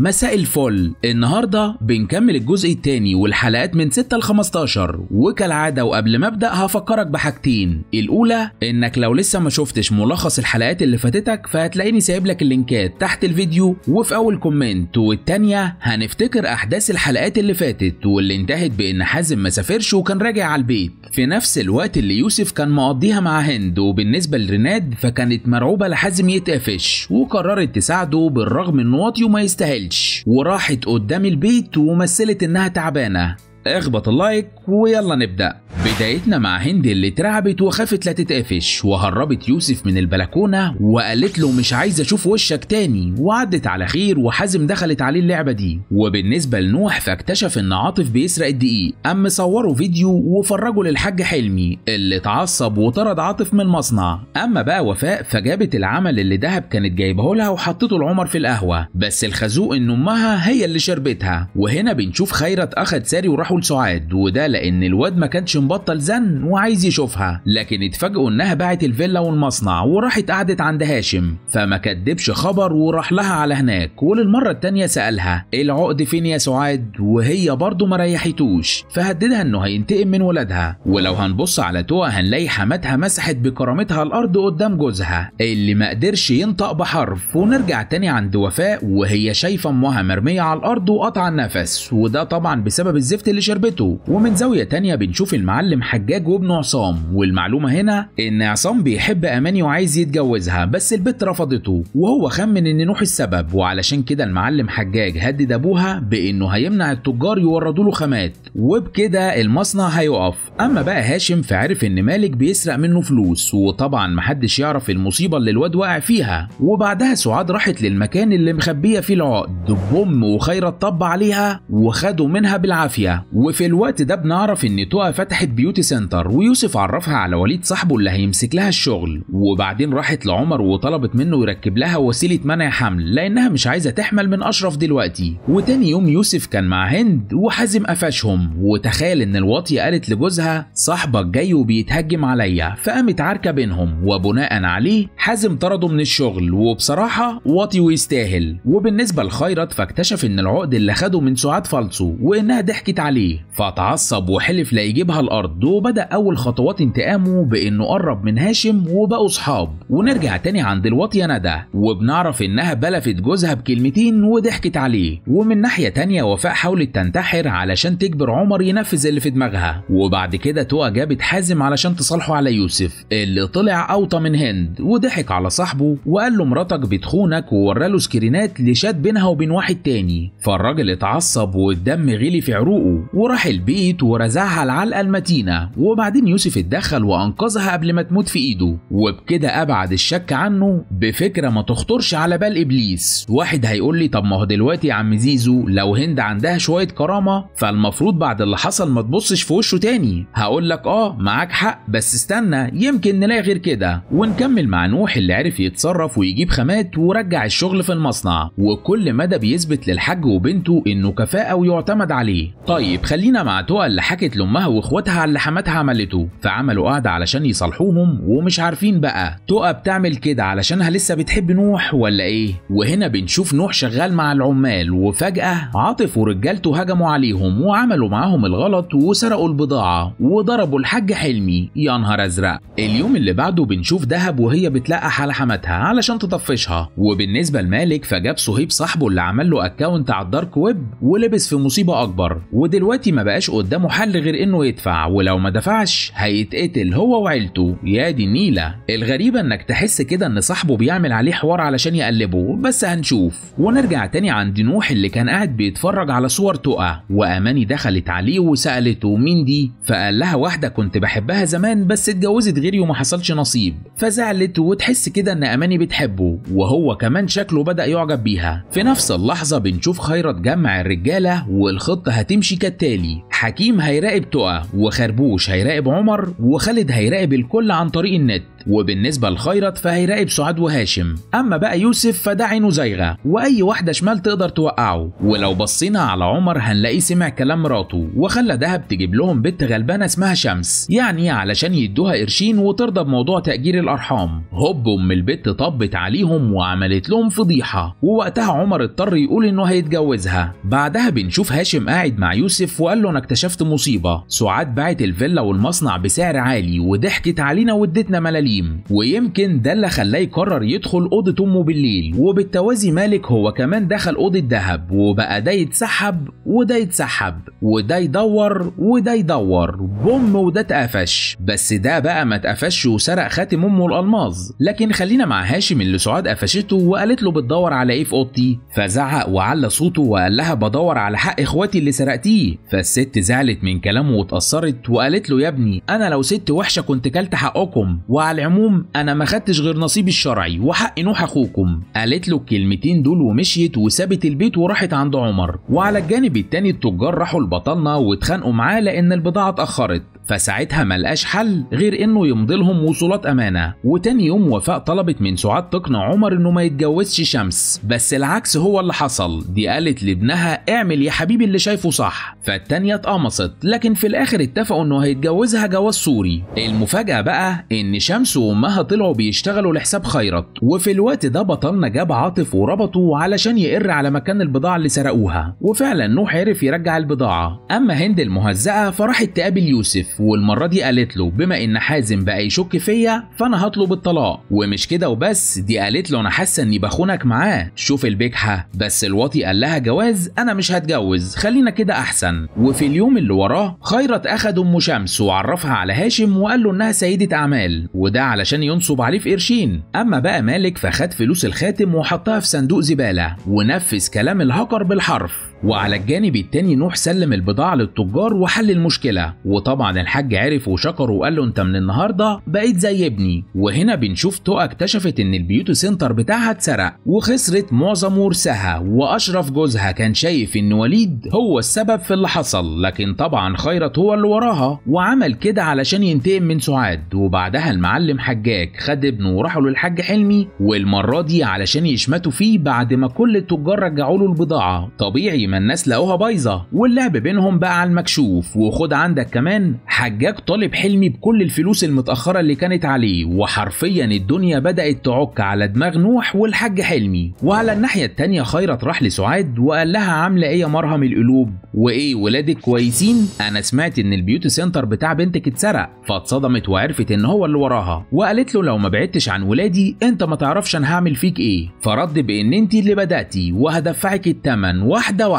مساء الفل. النهارده بنكمل الجزء الثاني والحلقات من 6 ل 15، وكالعاده وقبل ما ابدا هفكرك بحاجتين. الاولى انك لو لسه ما شفتش ملخص الحلقات اللي فاتتك فهتلاقيني سايب لك اللينكات تحت الفيديو وفي اول كومنت، والثانيه هنفتكر احداث الحلقات اللي فاتت واللي انتهت بان حازم ما سافرش وكان راجع على البيت في نفس الوقت اللي يوسف كان مقضيها مع هند. وبالنسبه لريناد فكانت مرعوبه لحازم يتقفش وقررت تساعده بالرغم ان واطي ما يستاهلش، وراحت قدام البيت ومثلت انها تعبانه. اخبط اللايك ويلا نبدا. بدايتنا مع هند اللي اترعبت وخافت لا تتقفش، وهربت يوسف من البلكونه وقالت له مش عايزه اشوف وشك تاني، وعدت على خير وحازم دخلت عليه اللعبه دي. وبالنسبه لنوح فاكتشف ان عاطف بيسرق الدقيق، اما صوروا فيديو وفرجوا للحاج حلمي اللي اتعصب وطرد عاطف من المصنع. اما بقى وفاء فجابت العمل اللي دهب كانت جايبه لها وحطته لعمر في القهوه، بس الخازوق ان امها هي اللي شربتها. وهنا بنشوف خيرت اخد ساري وراحوا لسعاد، وده لان الواد ما كانش مبطل زن وعايز يشوفها، لكن اتفاجئوا انها باعت الفيلا والمصنع وراحت قعدت عند هاشم، فما كدبش خبر وراح لها على هناك. وللمره الثانيه سالها العقد فين يا سعاد، وهي برضه ما ريحتوش، فهددها انه هينتقم من ولادها. ولو هنبص على توها هنلاقي حماتها مسحت بكرامتها الارض قدام جوزها اللي ما قدرش ينطق بحرف. ونرجع تاني عند وفاء وهي شايفه امها مرميه على الارض وقطع النفس، وده طبعا بسبب الزفت اللي شربته. ومن زاويه تانيه بنشوف المعلم حجاج وابنه عصام، والمعلومه هنا ان عصام بيحب اماني وعايز يتجوزها، بس البت رفضته وهو خمن ان نوح السبب، وعلشان كده المعلم حجاج هدد ابوها بانه هيمنع التجار يوردوا له خامات وبكده المصنع هيقف. اما بقى هاشم فعرف ان مالك بيسرق منه فلوس، وطبعا محدش يعرف المصيبه اللي الواد واقع فيها. وبعدها سعاد راحت للمكان اللي مخبيه فيه العقد، بوم وخيرت طب عليها وخدوا منها بالعافيه. وفي الوقت ده بنعرف ان توها فتحت بيوتي سنتر، ويوسف عرفها على وليد صاحبه اللي هيمسك لها الشغل. وبعدين راحت لعمر وطلبت منه يركب لها وسيله منع حمل لانها مش عايزه تحمل من اشرف دلوقتي. وتاني يوم يوسف كان مع هند وحازم قفشهم، وتخيل ان الواطيه قالت لجوزها صاحبك جاي وبيتهجم عليا، فقامت عاركه بينهم، وبناء عليه حازم طرده من الشغل، وبصراحه واطي ويستاهل. وبالنسبه لخيرت فاكتشف ان العقد اللي خده من سعاد فالصو وانها ضحكت عليه، فتعصب وحلف لا يجيبها الارض، وبدا اول خطوات انتقامه بانه قرب من هاشم وبقوا اصحاب. ونرجع تاني عند الواطيه ندى، وبنعرف انها بلفت جوزها بكلمتين وضحكت عليه. ومن ناحيه تانيه وفاء حاولت تنتحر علشان تجبر عمر ينفذ اللي في دماغها. وبعد كده توأ جابت حازم علشان تصالحه على يوسف اللي طلع اوطى من هند، وضحك على صاحبه وقال له مراتك بتخونك، ووراله سكرينات لشات بينها وبين واحد تاني. فالراجل اتعصب والدم غلي في عروقه وراح البيت ورزعها العلقه المتينه. وبعدين يوسف اتدخل وانقذها قبل ما تموت في ايده، وبكده ابعد الشك عنه بفكره ما تخطرش على بال ابليس. واحد هيقول لي طب ما هو دلوقتي يا عم زيزو لو هند عندها شويه كرامه فالمفروض بعد اللي حصل ما تبصش في وشه تاني. هقول لك اه معاك حق، بس استنى يمكن نلاقي غير كده. ونكمل مع نوح اللي عرف يتصرف ويجيب خامات ورجع الشغل في المصنع، وكل مدى بيثبت للحاج وبنته انه كفاءه ويعتمد عليه. طيب خلينا مع توأ اللي حكت لامها واخواتها على اللي حماتها عملته، فعملوا قعده علشان يصالحوهم ومش عارفين بقى توأ بتعمل كده علشانها لسه بتحب نوح ولا ايه. وهنا بنشوف نوح شغال مع العمال، وفجأة عاطف ورجالته هجموا عليهم وعملوا معاهم الغلط وسرقوا البضاعه وضربوا الحاج حلمي. يا نهار ازرق. اليوم اللي بعده بنشوف دهب وهي بتلقح على حماتها علشان تطفشها. وبالنسبه لمالك فجاب صهيب صاحبه اللي عمل له اكونت على الدارك ويب ولبس في مصيبه اكبر، ودلوقتي ما بقاش قدامه حل غير انه يدفع، ولو ما دفعش هيتقتل هو وعيلته. يا دي النيله. الغريبه انك تحس كده ان صاحبه بيعمل عليه حوار علشان يقلبه، بس هنشوف. ونرجع تاني عند نوح اللي كان قاعد بيتفرج على صور توأ، واماني دخلت عليه وسالته مين دي، فقال لها واحده كنت بحبها زمان بس اتجوزت غيري وما حصلش نصيب، فزعلت. وتحس كده ان اماني بتحبه وهو كمان شكله بدا يعجب بيها. في نفس اللحظه بنشوف خيرت جمع الرجاله والخطه هتمشي كالتالي: حكيم هيراقب توأ، وخربوش هيراقب عمر، وخالد هيراقب الكل عن طريق النت، وبالنسبه لخيرت فهيراقب سعاد وهاشم، اما بقى يوسف فده عينه زايغه واي واحده شمال تقدر توقعه. ولو بصينا على عمر هنلاقيه سمع كلام مراته وخلى دهب تجيب لهم بنت غلبانه اسمها شمس، يعني علشان يدوها قرشين وترضى بموضوع تاجير الارحام. هوب ام البت طبت عليهم وعملت لهم فضيحه، ووقتها عمر اضطر يقول انه هيتجوزها. بعدها بنشوف هاشم قاعد مع يوسف وقال له انا اكتشفت مصيبه، سعاد باعت الفيلا والمصنع بسعر عالي وضحكت علينا وادتنا ملاليم. ويمكن ده اللي خلاه يقرر يدخل اوضه امه بالليل، وبالتوازي مالك هو كمان دخل اوضه دهب، وبقى ده يتسحب وده يتسحب وده يدور وده يدور، بوم وده اتقفش. بس ده بقى ما اتقفش وسرق خاتم امه الالماظ. لكن خلينا مع هاشم اللي سعاد قفشته وقالت له بتدور على ايه في اوضتي، فزعق وعلى صوته وقال لها بدور على حق اخواتي اللي سرقتيه. فالست زعلت من كلامه واتأثرت وقالت له يا ابني انا لو ست وحشه كنت كلت حقكم، وعلى العموم انا ما خدتش غير نصيبي الشرعي وحق نوح اخوكم. قالت له الكلمتين دول ومشيت وسابت البيت وراحت عند عمر. وعلى الجانب التاني التجار راحوا لبطلنا واتخانقوا معاه لان البضاعه اتاخرت، فساعتها ملقاش حل غير انه يمضي لهم وصولات امانه. وتاني يوم وفاء طلبت من سعاد تقنع عمر انه ما يتجوزش شمس، بس العكس هو اللي حصل. دي قالت لابنها اعمل يا حبيبي اللي شايفه صح، فالتانيه اتقمصت، لكن في الاخر اتفقوا انه هيتجوزها جواز سوري. المفاجاه بقى ان شمس وامها طلعوا بيشتغلوا لحساب خيرت، وفي الوقت ده بطلنا جاب عاطف وربطه علشان يقر على مكان البضاعه اللي سرقوها، وفعلا نوح عرف يرجع البضاعه. اما هند المهزأه فراحت تقابل يوسف، والمرة دي قالت له بما ان حازم بقى يشك فيا فانا هطلب الطلاق، ومش كده وبس، دي قالت له انا حاسه اني بخونك معاه، شوف البجحه. بس الواطي قال لها جواز انا مش هتجوز، خلينا كده احسن. وفي اليوم اللي وراه خيرت اخد ام شمس وعرفها على هاشم وقال له انها سيده اعمال، وده علشان ينصب عليه في قرشين. اما بقى مالك فخد فلوس الخاتم وحطها في صندوق زباله ونفذ كلام الهكر بالحرف. وعلى الجانب التاني نوح سلم البضاعه للتجار وحل المشكله، وطبعا الحاج عرف وشكره وقال له انت من النهارده بقيت زي ابني. وهنا بنشوف تقى اكتشفت ان البيوتي سنتر بتاعها اتسرق وخسرت معظم ورثها، واشرف جوزها كان شايف ان وليد هو السبب في اللي حصل، لكن طبعا خيرت هو اللي وراها وعمل كده علشان ينتقم من سعاد. وبعدها المعلم حجاج خد ابنه وراحوا للحاج حلمي، والمره دي علشان يشمتوا فيه بعد ما كل التجار رجعوا له البضاعه. طبيعي ما الناس لقوها بايظه، واللعب بينهم بقى على المكشوف. وخد عندك كمان حجاج طالب حلمي بكل الفلوس المتاخره اللي كانت عليه، وحرفيا الدنيا بدات تعك على دماغ نوح والحاج حلمي. وعلى الناحيه التانيه خيرت راح لسعاد وقال لها عامله ايه يا مرهم القلوب، وايه ولادك كويسين؟ انا سمعت ان البيوتي سنتر بتاع بنتك اتسرق، فاتصدمت وعرفت ان هو اللي وراها، وقالت له لو ما بعدتش عن ولادي انت ما تعرفش انا هعمل فيك ايه. فرد بان انت اللي بداتي وهدفعك الثمن واحده واحده.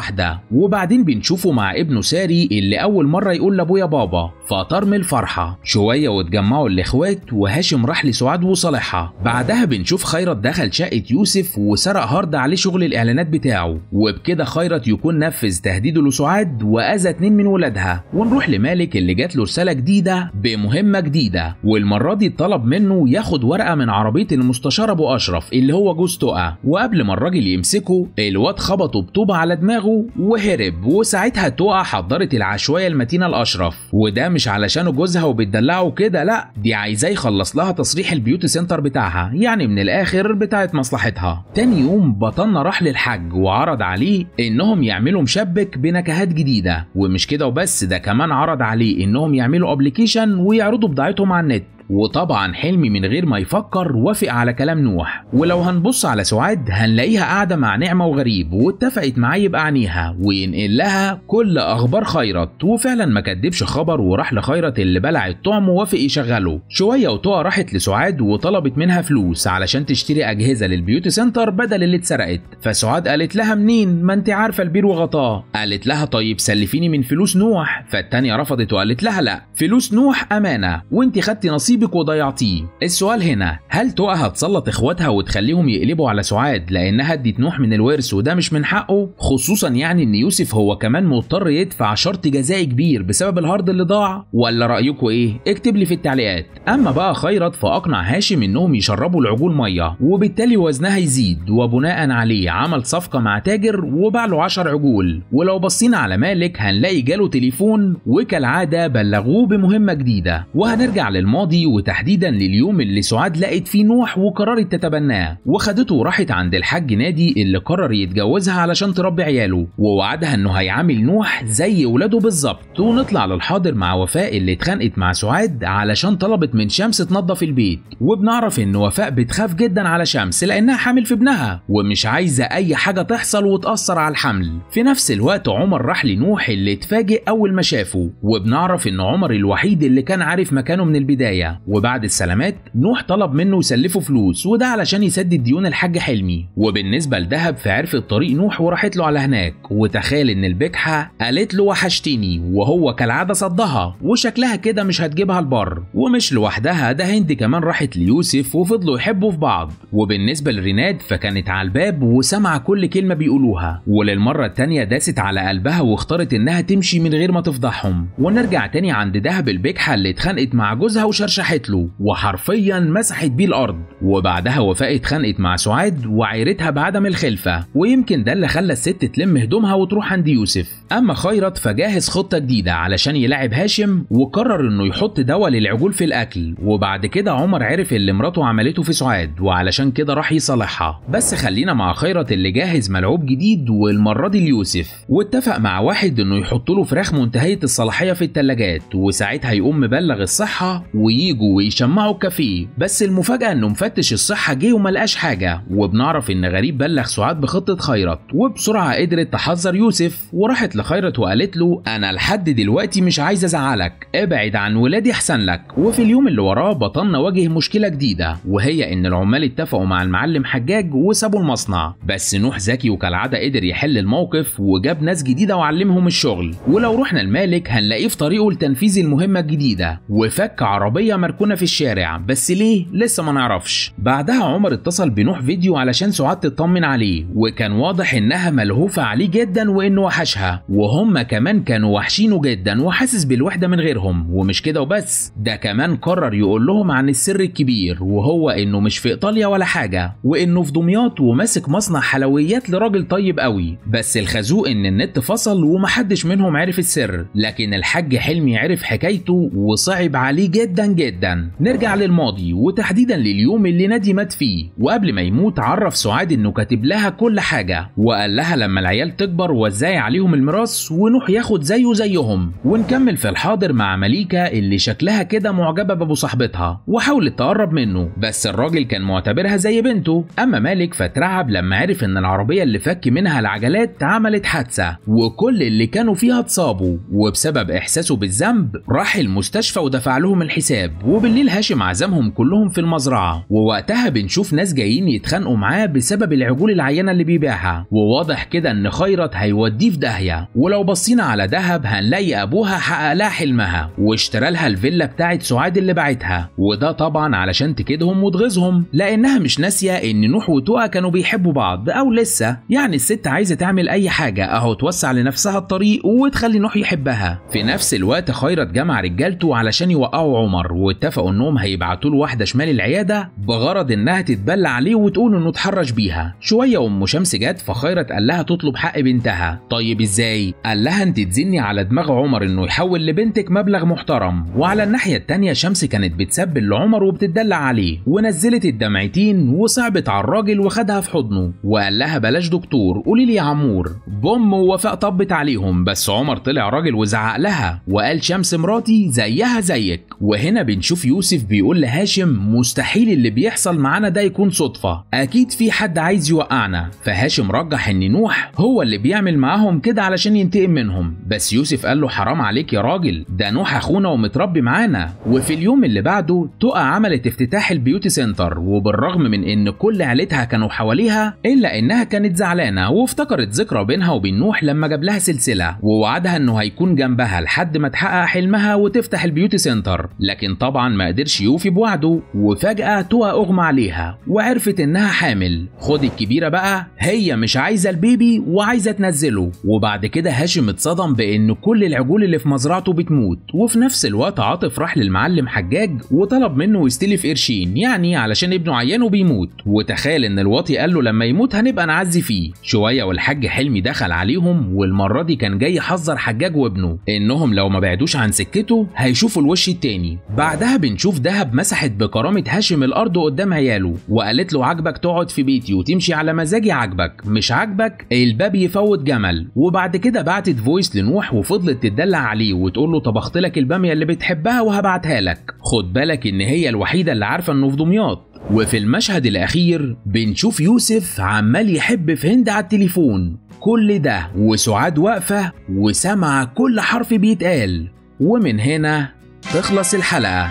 وبعدين بنشوفه مع ابنه ساري اللي اول مره يقول لابويا بابا، فطار من الفرحه شويه. واتجمعوا الاخوات وهاشم راح لسعاد وصالحها. بعدها بنشوف خيرت دخل شقه يوسف وسرق هارد عليه شغل الاعلانات بتاعه، وبكده خيرت يكون نفذ تهديده لسعاد واذى 2 من ولادها. ونروح لمالك اللي جات له رساله جديده بمهمه جديده، والمره دي طلب منه ياخد ورقه من عربيه المستشار ابو اشرف اللي هو جوز تقى. وقبل ما الراجل يمسكه الواد خبطه بطوبه على دماغه وهرب، وساعتها تقى حضرت العشوائيه المتينه لاشرف، وده مش علشان جوزها وبتدلعه كده، لا دي عايزاه يخلص لها تصريح البيوتي سنتر بتاعها، يعني من الاخر بتاعت مصلحتها. تاني يوم بطلنا راح للحاج وعرض عليه انهم يعملوا مشبك بنكهات جديده، ومش كده وبس، ده كمان عرض عليه انهم يعملوا ابلكيشن ويعرضوا بضاعتهم على النت. وطبعا حلمي من غير ما يفكر وافق على كلام نوح. ولو هنبص على سعاد هنلاقيها قاعده مع نعمه وغريب، واتفقت معاه يبقى عينيها وينقل لها كل اخبار خيرت، وفعلا ما كدبش خبر وراح لخيرت اللي بلع الطعم ووافق يشغله شويه. وتقى راحت لسعاد وطلبت منها فلوس علشان تشتري اجهزه للبيوتي سنتر بدل اللي اتسرقت، فسعاد قالت لها منين ما انت عارفه البير وغطاه. قالت لها طيب سلفيني من فلوس نوح، فالتانيه رفضت وقالت لها لا، فلوس نوح امانه وانت خدتي نصيب وضيعتيه. السؤال هنا، هل تقى هتسلط اخواتها وتخليهم يقلبوا على سعاد لانها ادت نوح من الورث وده مش من حقه، خصوصا يعني ان يوسف هو كمان مضطر يدفع شرط جزائي كبير بسبب الهارد اللي ضاع؟ ولا رايكم ايه؟ اكتب لي في التعليقات. اما بقى خيرت فاقنع هاشم انهم يشربوا العجول ميه، وبالتالي وزنها يزيد، وبناء عليه عمل صفقه مع تاجر وباع له 10 عجول. ولو بصينا على مالك هنلاقي جاله تليفون، وكالعاده بلغوه بمهمه جديده. وهنرجع للماضي وتحديدا لليوم اللي سعاد لقت فيه نوح وقررت تتبناه وخدته وراحت عند الحاج نادي اللي قرر يتجوزها علشان تربي عياله، ووعدها انه هيعامل نوح زي ولاده بالظبط. ونطلع للحاضر مع وفاء اللي اتخانقت مع سعاد علشان طلبت من شمس تنظف البيت، وبنعرف ان وفاء بتخاف جدا على شمس لانها حامل في ابنها ومش عايزه اي حاجه تحصل وتاثر على الحمل. في نفس الوقت عمر راح لنوح اللي اتفاجئ اول ما شافه، وبنعرف ان عمر الوحيد اللي كان عارف مكانه من البدايه. وبعد السلامات نوح طلب منه يسلفه فلوس وده علشان يسدد ديون الحاج حلمي. وبالنسبه لدهب فعرفت طريق نوح وراحت له على هناك، وتخيل ان البجحه قالت له وحشتني وهو كالعاده صدها وشكلها كده مش هتجيبها البر. ومش لوحدها، ده هند كمان راحت ليوسف وفضلوا يحبوا في بعض. وبالنسبه لريناد فكانت على الباب وسمع كل كلمه بيقولوها، وللمره الثانيه داست على قلبها واختارت انها تمشي من غير ما تفضحهم. ونرجع تاني عند دهب البجحه اللي اتخانقت مع جوزها وشرشحت له وحرفيا مسحت بيه الارض. وبعدها وفاء اتخانقت مع سعاد وعيرتها بعدم الخلفه، ويمكن ده اللي خلى الست تلم هدومها وتروح عند يوسف. اما خيرت فجاهز خطه جديده علشان يلعب هاشم، وقرر انه يحط دواء للعجول في الاكل. وبعد كده عمر عرف اللي مراته عملته في سعاد وعلشان كده راح يصالحها. بس خلينا مع خيرت اللي جاهز ملعوب جديد والمره دي ليوسف، واتفق مع واحد انه يحط له فراخ منتهيه الصلاحيه في الثلاجات وساعتها يقوم مبلغ الصحه وييجوا ويشمعوا الكافيه. بس المفاجاه انه مفتش الصحه جه وما لقاش حاجه، وبنعرف ان غريب بلغ سعاد بخطه خيرت، وبسرعه قدرت تحذر يوسف وراحت لخيرت وقالت له انا لحد دلوقتي مش عايزه ازعلك، ابعد عن ولادي احسن لك. وفي اليوم اللي وراه بطلنا واجه مشكله جديده، وهي ان العمال اتفقوا مع المعلم حجاج وسابوا المصنع. بس نوح ذكي وكالعاده قدر يحل الموقف وجاب ناس جديده وعلمهم الشغل. ولو رحنا المالك هنلاقيه في طريقه لتنفيذ المهمه الجديده، وفك عربيه مركونه في الشارع بس ليه لسه ما نعرفش. بعدها عمر اتصل بنوح فيديو علشان سعاد تطمن عليه، وكان واضح انها ملهوفه عليه جدا وانه وحشها، وهم كمان كانوا وحشينه جدا وحاسس بالوحده من غيرهم. ومش كده وبس، ده كمان قرر يقول لهم عن السر الكبير، وهو انه مش في ايطاليا ولا حاجه، وانه في دمياط وماسك مصنع حلويات لراجل طيب قوي. بس الخازوق ان النت فصل ومحدش منهم عرف السر، لكن الحاج حلمي عرف حكايته وصعب عليه جدا جدا. نرجع للماضي وتحديدا لليوم اللي نادي مات فيه، وقبل ما يموت عرف سعاد انه كاتب لها كل حاجه وقال لها لما العيال تكبر وازاي عليهم الميراث ونوح ياخد زيه زيهم. ونكمل في الحاضر مع مليكه اللي شكلها كده معجبه بابو صاحبتها وحاولت تقرب منه، بس الراجل كان معتبرها زي بنته. اما مالك فترعب لما عرف ان العربيه اللي فك منها العجلات عملت حادثه وكل اللي كانوا فيها اتصابوا، وبسبب احساسه بالذنب راح المستشفى ودفع لهم الحساب. وبالليل هاشم عزمهم كلهم في المزرعه، ووقتها بنشوف ناس جايين يتخانقوا معاه بسبب العجول العينه اللي بيبيعها، وواضح كده ان خيرت هيوديه في داهيه. ولو بصينا على دهب هنلاقي ابوها حقق لها حلمها واشترى لها الفيلا بتاعت سعاد اللي باعتها، وده طبعا علشان تكيدهم وتغيظهم لانها مش ناسيه ان نوح وتوأى كانوا بيحبوا بعض او لسه. يعني الست عايزه تعمل اي حاجه اهو توسع لنفسها الطريق وتخلي نوح يحبها. في نفس الوقت خيرت جمع رجالته علشان يوقعوا عمر، واتفقوا انهم هيبعتوا له واحده شمال العياده بغرض انها تتبلى عليه وتقول انه اتحرش بيها. شويه ام شمس جت فخيرت قال لها تطلب حق بنتها. طيب ازاي؟ قال لها انت تزني على دماغ عمر انه يحول لبنتك مبلغ محترم. وعلى الناحيه الثانيه شمس كانت بتسبل لعمر وبتدلع عليه، ونزلت الدمعتين وصعبت على الراجل وخدها في حضنه وقال لها بلاش دكتور قولي لي يا عمور. بوم ووفاء طبت عليهم، بس عمر طلع راجل وزعق لها وقال شمس مراتي زيها زيك. وهنا بنشوف يوسف بيقول لهاشم مستحيل اللي بيحصل معانا ده يكون صدفه، اكيد في حد عايز يوقعنا. فهاشم رجح ان نوح هو اللي بيعمل معاهم كده علشان ينتقم منهم، بس يوسف قال له حرام عليك يا راجل، ده نوح اخونا ومتربي معانا. وفي اليوم اللي بعده توأى عملت افتتاح البيوتي سنتر، وبالرغم من ان كل عيلتها كانوا حواليها الا انها كانت زعلانه وافتكرت ذكرى بينها وبين نوح لما جاب لها سلسله ووعدها انه هيكون جنبها لحد ما تحقق حلمها وتفتح البيوتي سنتر. لكن طبعا ما قدرش يوفي بوعده، وفجاه توأى اغمى عليها وعرفت انها حامل. خد الكبيره بقى، هي مش عايزه البيبي وعايزه تنزله. وبعد كده هاشم اتصدم بان كل العجول اللي في مزرعته بتموت. وفي نفس الوقت عاطف راح للمعلم حجاج وطلب منه يستلف قرشين، يعني علشان ابنه عيانه بيموت، وتخيل ان الواطي قال له لما يموت هنبقى نعزي فيه. شويه والحاج حلمي دخل عليهم، والمره دي كان جاي يحذر حجاج وابنه انهم لو ما بعدوش عن سكته هيشوفوا الوش التاني. بعدها بنشوف دهب مسحت بكرامة هاشم الأرض قدام عياله وقالت له عاجبك تقعد في بيتي وتمشي على مزاجي، عاجبك مش عاجبك الباب يفوت جمل. وبعد كده بعتت فويس لنوح وفضلت تدلع عليه وتقول له طبخت لك البامية اللي بتحبها وهبعتها لك، خد بالك ان هي الوحيدة اللي عارفة انه في دمياط. وفي المشهد الأخير بنشوف يوسف عمال يحب في هند على التليفون، كل ده وسعاد واقفة وسمع كل حرف بيتقال. ومن هنا تخلص الحلقة،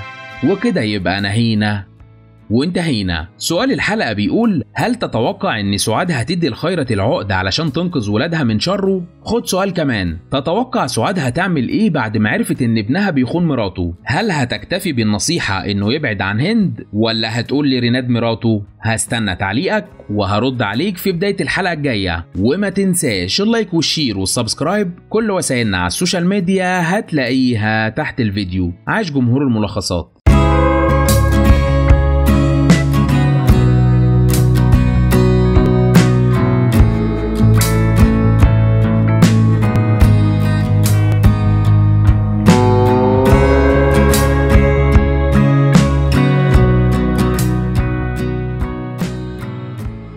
وكده يبقى نهينا وانتهينا. سؤال الحلقة بيقول هل تتوقع ان سعاد هتدي الخيرة العقد علشان تنقذ ولادها من شره؟ خد سؤال كمان، تتوقع سعاد هتعمل ايه بعد ما عرفت ان ابنها بيخون مراته؟ هل هتكتفي بالنصيحة انه يبعد عن هند، ولا هتقول لريناد مراته؟ هستنى تعليقك وهرد عليك في بداية الحلقة الجاية، وما تنساش اللايك والشير والسبسكرايب. كل وسائلنا على السوشيال ميديا هتلاقيها تحت الفيديو. عاش جمهور الملخصات.